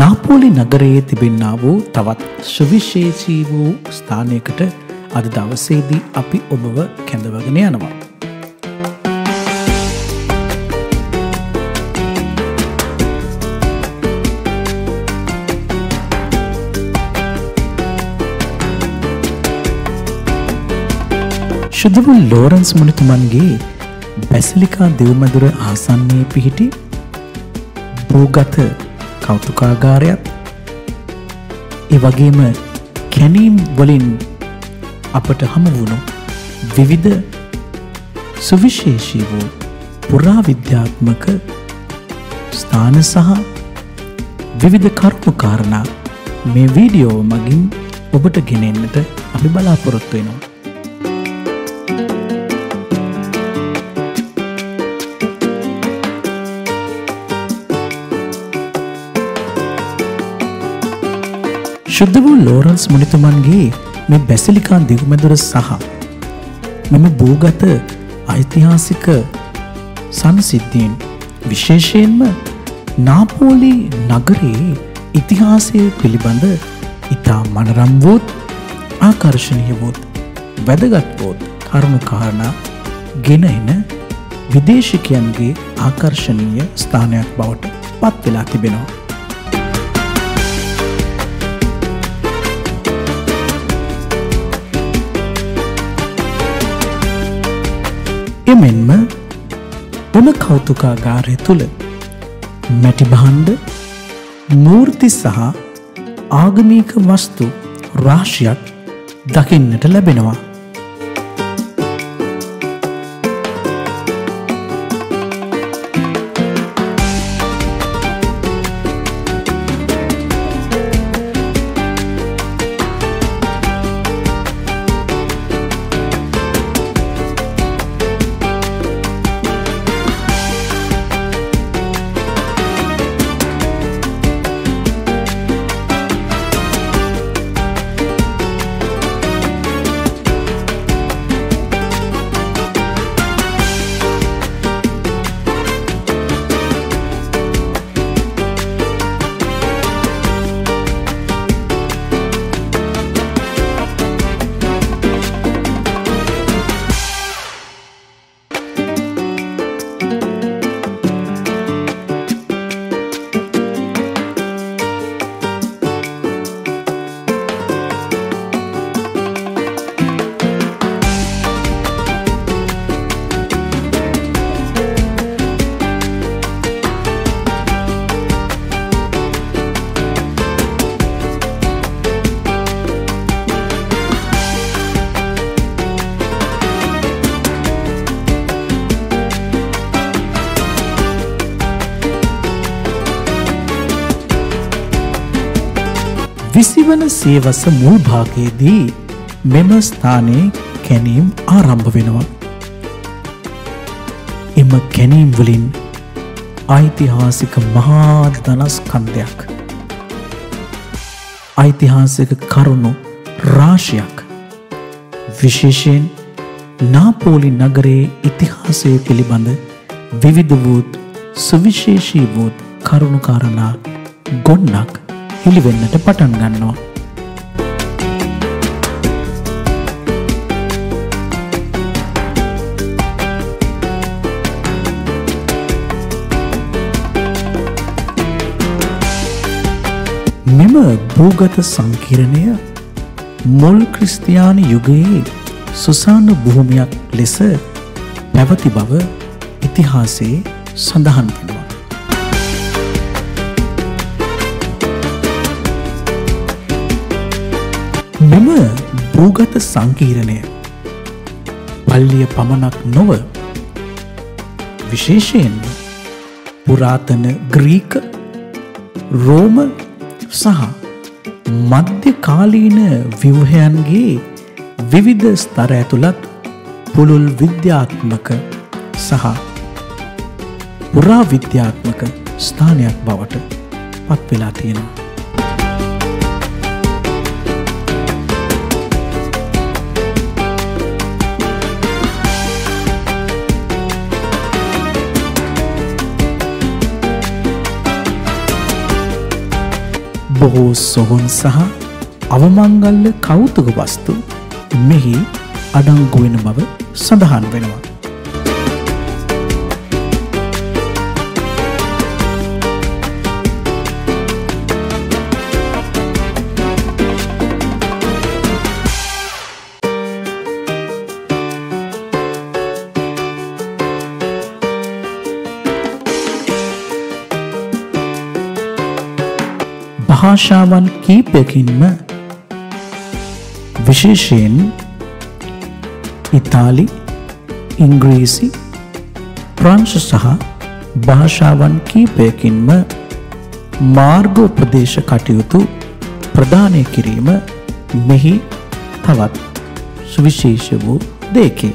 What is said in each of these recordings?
නාපෝලි නගරයේ තිබෙන්නා වූ තවත් සුවිශේෂී වූ ස්ථානයකට අද දවසේදී අපි ඔබව කැඳවගෙන යනවා. ශුද්ධ වූ ලෝරන්ස් මුනිතුමන්ගේ බැසිලිකා දෙව්මදුර ආසන්නයේ පිහිටි භූගත කෞතුකාගාරයත් ඒ වගේම කැණීම් වලින් අපට හමු වුණු විවිධ සුවිශේෂී වූ පුරාවිද්‍යාත්මක ස්ථාන සහ විවිධ කරුණු කාරණා මේ වීඩියෝ මගින් ඔබට ගෙනෙන්නට අපි බලාපොරොත්තු වෙනවා. ශුද්ධ වූ ලෝරන්ස් මුනිතුමන්ගේ මේ බැසිලිකා දෙව්මැදුර සහ මෙම භූගත ඓතිහාසික සංසිද්ධීන් විශේෂයෙන්ම නාපෝලි නගරයේ ඉතිහාසය පිළිබඳ ඉතා මනරම් වූත් ආකර්ශනීය වූත් වැදගත් වූත් කරුණු කාරණා ගෙන එන විදේශිකයන්ගේ ආකර්ශනීය ස්ථානයක් බවට පත් වෙලා තිබෙනවා. එමෙන්ම එම කෞතුකාගාරය තුළ මැටි භාණ්ඩ මූර්ති සහ ආගමික වස්තු රාශියක් දකින්නට ලැබෙනවා. විසිවන සියවස මුල් භාගයේදී මෙම ස්ථානයේ කැණීම් ආරම්භ වෙනවා. එම කැණීම් වලින් ඓතිහාසික මහා ධනස්කන්ධයක්, ඓතිහාසික කරුණු රාශියක්, විශේෂයෙන් නාපෝලි නගරයේ ඉතිහාසය පිළිබඳ විවිධ වූ සුවිශේෂී වූ කරුණු කාරණා ගොන්නක් හිලිවෙන්නට පටන් ගන්නවා. මෙම භූගත සංකීර්ණය මුල් ක්‍රිස්තියානි යුගයේ සුසාන භූමියක් ලෙස පැවති බව ඉතිහාසයේ සඳහන් වෙනවා. මෙම භූගත සංකීර්ණය පල්ලිය පමණක් නොව විශේෂයෙන් පුරාතන ග්‍රීක, රෝම සහ මධ්‍යකාලීන ව්‍යුහයන්ගේ විවිධ ස්තර ඇතුළත් පුළුල් විද්‍යාත්මක සහ පුරාවිද්‍යාත්මක ස්ථානයක් බවට පත් වෙලා තියෙනවා. බොහෝ සොහොන් සහ අවමංගල්‍ය කෞතුක වස්තු මෙහි අඩංගු වෙන බව සඳහන් වෙනවා. භාෂාවන් කීපයකින්ම විශේෂයෙන් ඉතාලි, ඉංග්‍රීසි, ප්‍රංශ සහ භාෂාවන් කීපයකින්ම මාර්ගෝපදේශ කටයුතු ප්‍රදානය කිරීම මෙහි තවත් සුවිශේෂ වූ දෙකකි.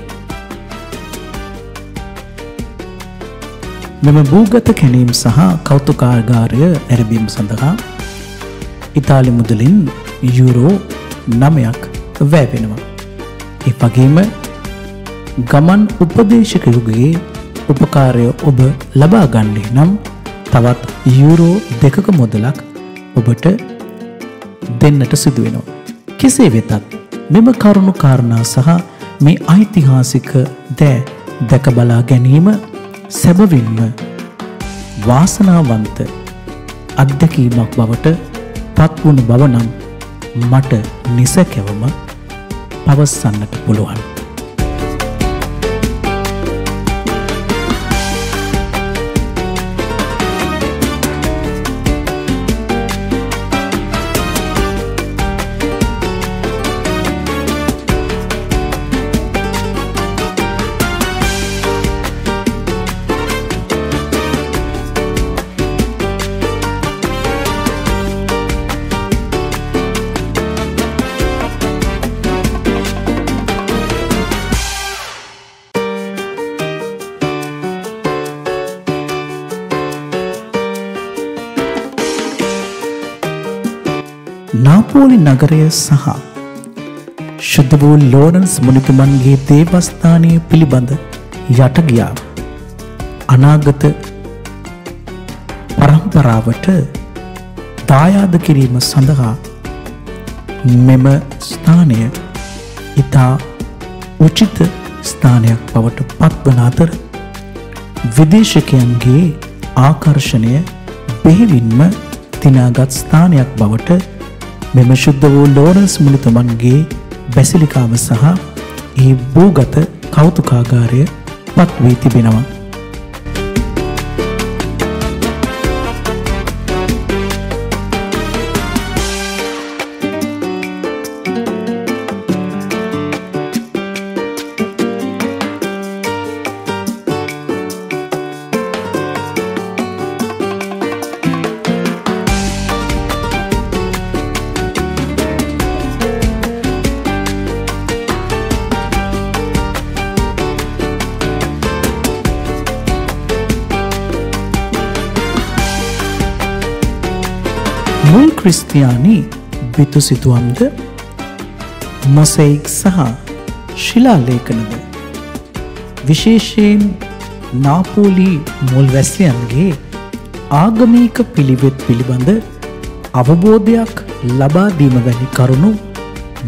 මෙම භූගත කැණීම් සහ කෞතුකාගාරය ඇරඹීම සඳහා ඉතාලි මුදලින් €9ක් වැය වෙනවා. ඒ වගේම ගමන් උපදේශකයකුගේ උපකාරය ඔබ ලබා ගන්නේ නම් තවත් €2ක මුදලක් ඔබට දෙන්නට සිදු වෙනවා. කෙසේ වෙතත් මෙම කරුණු කාරණා සහ මේ ඓතිහාසික දෑ දැක බලා ගැනීම සැබවින්ම වාසනාවන්ත අත්දැකීමක් බවට පත් වුණු බව නම් මට නිසැකවම පවසන්නට පුළුවන්. නාපෝලි නගරය සහ ශුද්ධ වූ ලෝරන්ස් මුනිතුමන්ගේ දේවස්ථානය පිළිබඳ යටගියා අනාගත පරම්පරාවට දායාද කිරීම සඳහා මෙම ස්ථානය ඉතා උචිත ස්ථානයක් බවට පත්වන අතර විදේශකයන්ගේ ආකර්ෂණය බෙහෙවින්ම දිනාගත් ස්ථානයක් බවට මෙම ශුද්ධ වූ ලෝරන්ස් මුනිතුමන්ගේ බැසිලිකාව සහ ඒ භූගත කෞතුකාගාරය පත් වී තිබෙනවා. මුල් ක්‍රිස්තියානි බිතු සිතුවම්ද මොසෙයික් සහ ශිලා ලේඛනද විශේෂයෙන් නාපෝලි මුල්වැසියන්ගේ ආගමික පිළිවෙත් පිළිබඳ අවබෝධයක් ලබා දීම වැනි කරුණු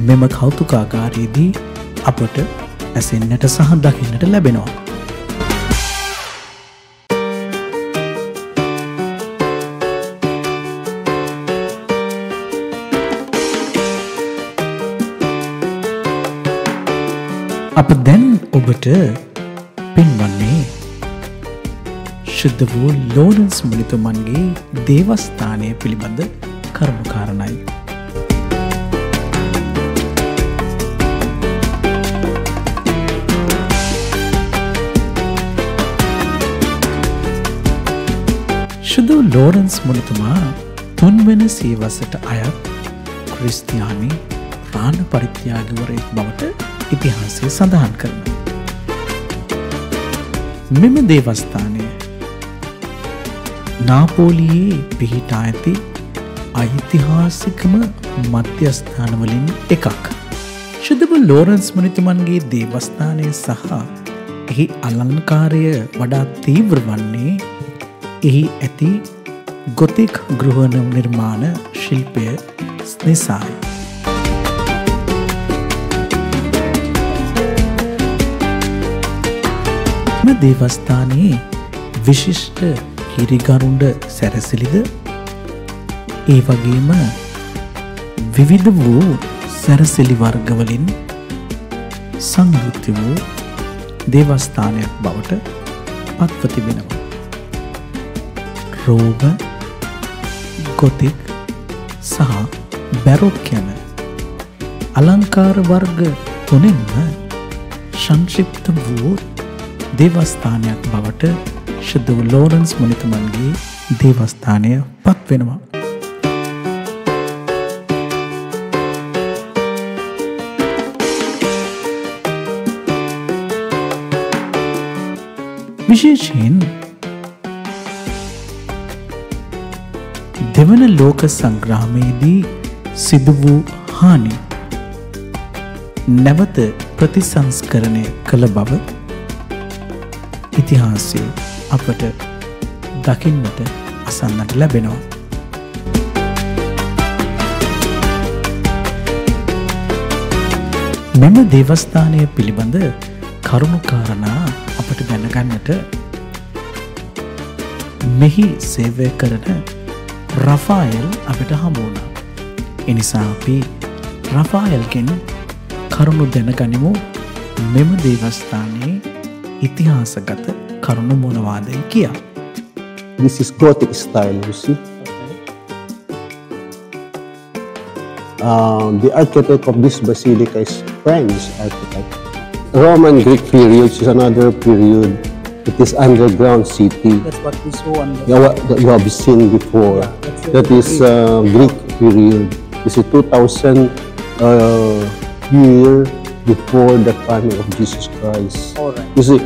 මෙම කෞතුකාගාරයේදී අපට ඇසෙන්නට සහ දකින්නට ලැබෙනවා. අප දැන් ඔබට පෙන්වන්නේ ශුද්ධ වූ ලෝරන්ස් මුනිතුමන්ගේ දේවස්ථානය පිළිබඳ කරුණු කාරණයි. ශුද්ධ ලෝරන්ස් මුනිතුමා තුන්වන සියවසට අයත් ක්‍රිස්තියානි ප්‍රාණ පරිත්‍යාගවරයෙක් බවට ඉතිහාසය සඳහන් කරනවා. මෙම දේවස්ථානය නාපෝලියේ පිහිටා ඇති ඓතිහාසිකම මධ්‍යස්ථානවලින් එකක්. ශුද්ධ ලෝරන්ස් මුනිතුමන්ගේ දේවස්ථානය සහ එහි අලංකාරය වඩා තීව්‍ර වන්නේ එහි ඇති ගොතික් ගෘහණ නිර්මාණ ශිල්පය නිසායි. මෙම දේවස්ථානයේ විශිෂ්ට හිරිගරුඬ සැරසිලිද ඒ වගේම විවිධ වූ සැරසිලි වර්ගවලින් සංයුක්ත වූ දේවස්ථානයක් බවට පත්ව තිබෙනවා. රෝම, ගොතික් සහ බැරොක් යන අලංකාර වර්ග තුනෙන්ම සංක්ෂිප්ත වූ දේවස්ථානයක් බවට ශුද්ධ ලෝරන්ස් මුනිතුමන්ගේ දේවස්ථානය පත්වෙනවා. විශේෂයෙන් දෙවන ලෝක සංග්‍රාමයේදී සිදු වූ හානි නැවත ප්‍රතිසංස්කරණය කළ බව ඉතිහාසයේ අපට දකින්නට අසන්නට ලැබෙනවා. මෙම දේවස්ථානය පිළිබඳ කරුණු කාරණා අපට දැනගන්නට මෙහි සේවය කරන රෆායල් අපට හමුවුණා. එනිසා අපි රෆායල්ගෙන් කරුණු දැනගනිමු මෙම දේවස්ථානයේ ඉතිහාසගත කරුණු මොනවාදයි කියා. This is Gothic style, you see. The architect of this basilica is French architect. Roman Greek period is another period. It is underground city. That's what we saw on the that you have seen before. Yeah, that is Greek period. This is 2000 year before the coming of Jesus Christ. All right. You see,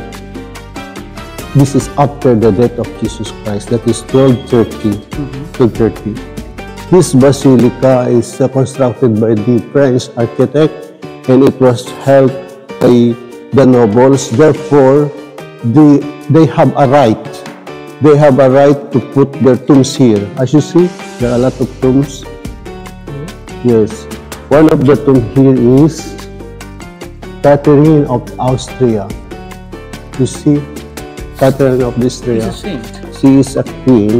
this is after the death of Jesus Christ. That is 1230. Mm-hmm. 1230. This basilica is constructed by the French architect, and it was helped by the nobles. Therefore, they have a right. They have a right to put their tombs here. As you see, there are a lot of tombs. Yes. One of the tombs here is Catherine of Austria. You see, Catherine of Austria. She is a queen,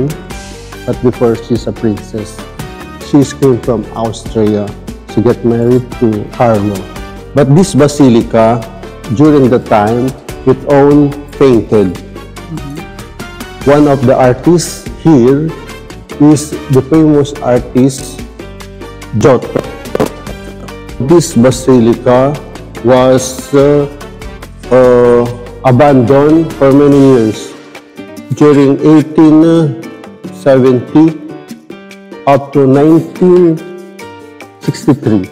but before she is a princess. She came from Austria. She got married to Carlo. But this basilica, during the time, it all painted. Mm-hmm. One of the artists here is the famous artist Giotto. This basilica was abandoned for many years. During 1870 up to 1963.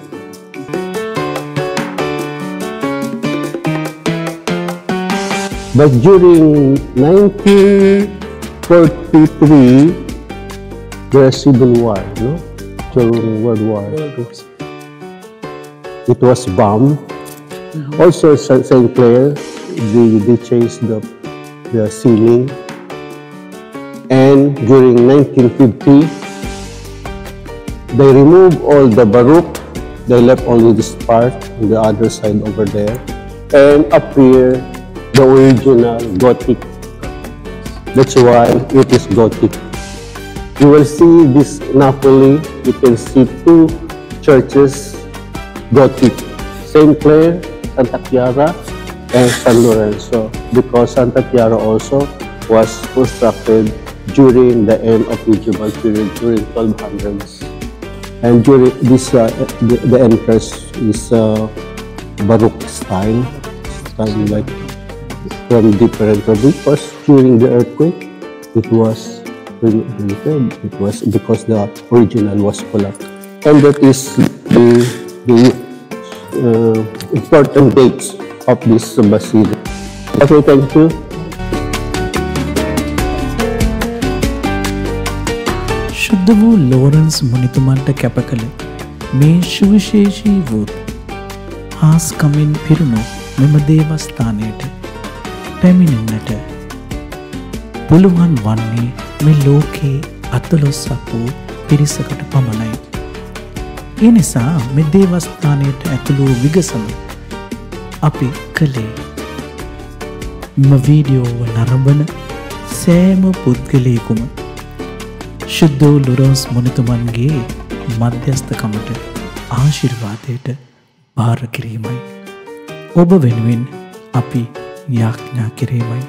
But during 1943, there was civil war, no? During World War II. It was bombed. Mm-hmm. Also, St. Clair, they changed the ceiling. And during 1950, they removed all the Baroque. They left only this part on the other side over there. And up here, the original Gothic. That's why it is Gothic. You will see this Napoli. You can see two churches, Gothic. St. Clair, Santa Chiara, and San Lorenzo, because Santa Chiara also was constructed during the end of medieval period, during 1200s, and during this the entrance is Baroque style like from different because during the earthquake it was renovated. It was because the original was collapsed, and that is the important dates of this basilica. Okay, thank you. ශුද්ධ වූ Lawrence මුනිතුමන්ට කැප කළ මේ සුවිශේෂී වූ හාස්කමින් පිරුණු මෙම දේවස්ථානයට පැමිණෙන්නට පුළුවන් වන්නේ මේ ලෝකයේ අතලොස්සපු පිරිසකට පමණයි. ඒ නිසා මේ දේවස්ථානයට ඇතුළු විගසම අපි කළේ. මෙම වීඩියෝව නරඹන සෑම පුද්ගලයෙකුම ශුද්ධෝ ලොරන්ස් මුනිතුමන්ගේ මධ්‍යස්ථකමට ආශිර්වාදයට භාර කිරීමයි. ඔබ වෙනුවෙන් අපි යාඥා කිරීමයි.